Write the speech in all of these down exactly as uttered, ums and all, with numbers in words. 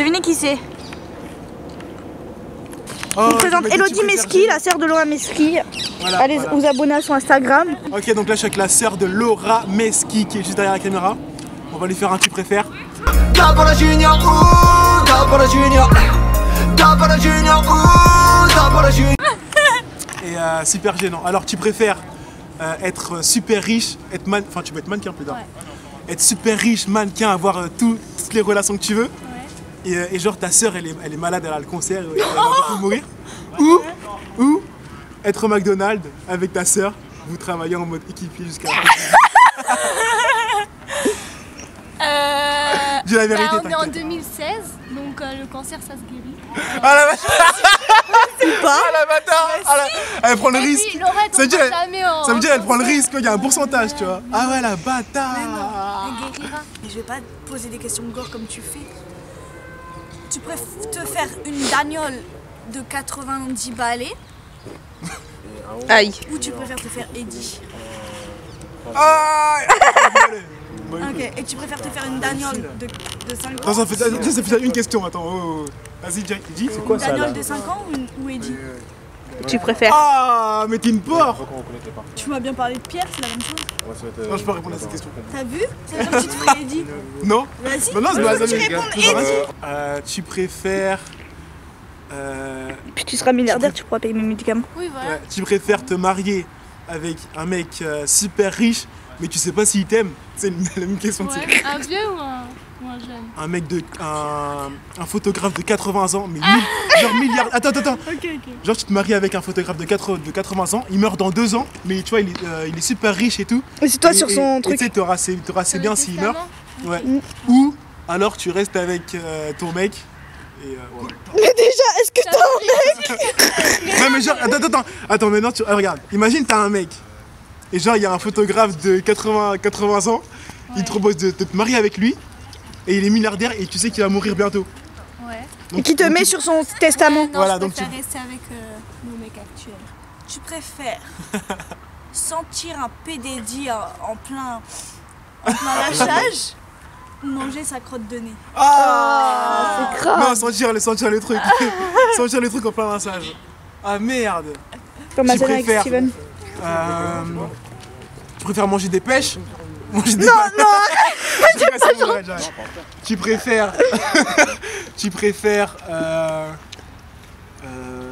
Devinez qui c'est. Oh, je vous présente Élodie Mesqui, la sœur de Laura Mesqui. Voilà, Allez voilà. vous abonner à son Instagram. Ok, donc là je suis avec la sœur de Laura Mesqui qui est juste derrière la caméra. On va lui faire un tu préfères. Et euh, super gênant. Alors tu préfères euh, être super riche, être man... enfin tu peux être mannequin plus tard. Ouais. Être super riche, mannequin, avoir euh, tout, toutes les relations que tu veux. Et, et genre ta sœur elle est, elle est malade, elle a le cancer, elle va beaucoup mourir. Ou, ou être au McDonald's avec ta sœur, vous travaillez en mode équipier jusqu'à la fin. euh, Dis la vérité, bah, on est en deux mille seize, donc euh, le cancer ça se guérit. Euh... Ah la vache. Pas ah la bâtard bah, si. Elle prend le et risque puis, ça veut dire ça veut dire elle prend le risque, il y a un pourcentage tu vois. Ah ouais la bâtard. Mais non, elle guérira. Mais je vais pas te poser des questions de gore comme tu fais. Tu préfères te faire une dagnole de quatre-vingt-dix balais aïe. Ou tu préfères te faire Eddie. Aïe. Ok, et tu préfères te faire une dagnole de, de cinq ans. Attends, ça fait, ça, ça fait une question, attends. Oh, oh. Vas-y, Jack, Eddie, c'est quoi ça? Une dagnole de cinq ans ou, ou Eddie? Tu préfères? Ah, mais t'es une porte. Tu m'as bien parlé de Pierre, c'est la même chose. Non, je peux répondre à cette question. T'as vu? C'est comme si tu ferais Eddie. Non. Vas-y, bah non, c'est pas tu réponds Eddie. Euh, tu préfères... Euh... Puis tu seras milliardaire, tu pourras payer mes médicaments. Oui, voilà. Ouais, tu préfères te marier avec un mec euh, super riche, mais tu sais pas s'il t'aime. C'est la même question de ouais. Un vieux ou un... Un mec de. Un, un photographe de quatre-vingts ans, mais ah genre milliard. Attends, attends, attends. Okay, okay. Genre, tu te maries avec un photographe de quatre-vingts ans, il meurt dans deux ans, mais tu vois, il est, euh, il est super riche et tout. Et c'est toi et, sur son et, truc. Tu sais, t'auras assez, assez bien s'il meurt. Ouais. Mmh. Ou alors tu restes avec euh, ton mec. Et, euh, ouais. Mais déjà, est-ce que t'as un mec? Non, mais genre, attends, attends. Attends, maintenant, tu. Ah, regarde, imagine, t'as un mec. Et genre, il y a un photographe de quatre-vingts ans, ouais. Il te propose de, de te marier avec lui. Et il est milliardaire et tu sais qu'il va mourir bientôt. Ouais. Donc, et qui te donc, met tu... sur son testament. Non, voilà, je donc tu rester avec euh, mon mec actuel. Tu préfères sentir un P D D en plein, en plein lâchage ou manger sa crotte de nez? Ah, oh, c'est grave. Non, sentir le sentir le truc, sentir le truc en plein lâchage. Ah merde. Comme tu préfères. Avec Steven. Euh, tu préfères manger des pêches? Manger des non, pâtes. Non. Tu préfères, tu préfères euh, euh,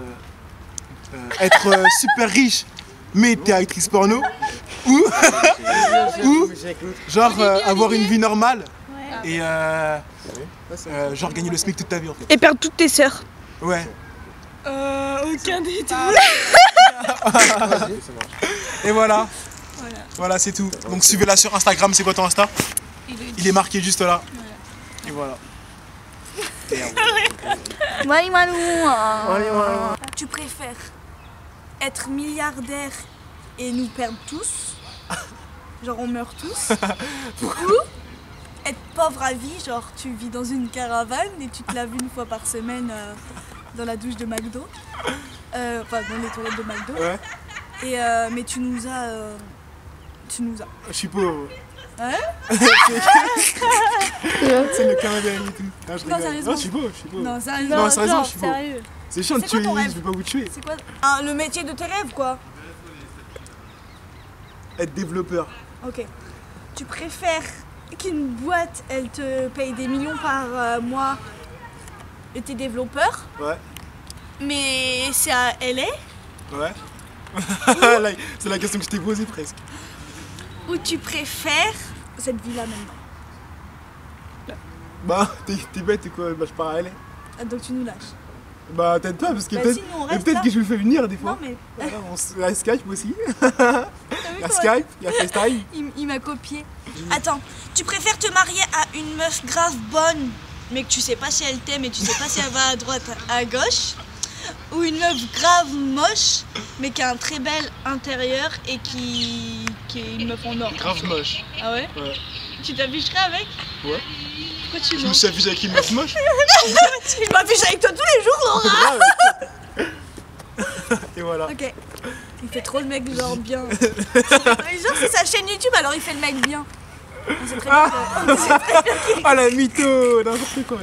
euh, être euh, super riche mais t'es actrice porno ou, ou genre euh, avoir une vie normale et euh, euh, genre gagner le SMIC toute ta vie en fait. Et perdre toutes tes sœurs. Ouais. Euh, aucun des deux. Et voilà. Voilà, voilà c'est tout. Donc suivez-la sur Instagram, c'est quoi ton Insta? Il est marqué juste là. Ouais. Et voilà. Tu préfères être milliardaire et nous perdre tous, genre on meurt tous, ou être pauvre à vie, genre tu vis dans une caravane et tu te laves une fois par semaine euh, dans la douche de McDo, euh, enfin dans les toilettes de McDo, ouais. Et, euh, mais tu nous as... Euh, tu nous as... Je suis pauvre. Hein? C'est le Canada et tout. Non, je non, sérieusement. Non, je suis beau, je suis beau. Non, sérieusement, non, sérieusement je suis beau. C'est chiant de tuer, je vais pas vous tuer. C'est quoi ah, le métier de tes rêves, quoi? Être développeur. Ok. Tu préfères qu'une boîte, elle te paye des millions par euh, mois et t'es développeur? Ouais. Mais c'est à L A? Ouais. C'est la question que je t'ai posée presque. Ou tu préfères cette vie-là maintenant? Bah, t'es bête ou quoi? Bah, je pars à L A. Ah, donc tu nous lâches? Bah, peut-être pas, parce que bah, peut-être si, peut que je le fais venir des fois. Non, mais. Ouais, on, la Skype aussi. La Skype, la FaceTime. Il, il m'a copié. Attends, tu préfères te marier à une meuf grave bonne, mais que tu sais pas si elle t'aime et tu sais pas si elle va à droite, à gauche? Ou une meuf grave moche, mais qui a un très bel intérieur et qui, qui est une meuf en or. Grave moche. Ah ouais? Ouais. Tu t'afficherais avec? Ouais. Pourquoi tu veux? Tu t'affiches avec une meuf moche? Je m'affiche avec toi tous les jours, Laura. Et voilà. Ok. Il fait trop le mec genre bien. Genre c'est sa chaîne YouTube alors il fait le mec bien. On sait très bien qu'il existe. Ah la mytho, n'importe quoi.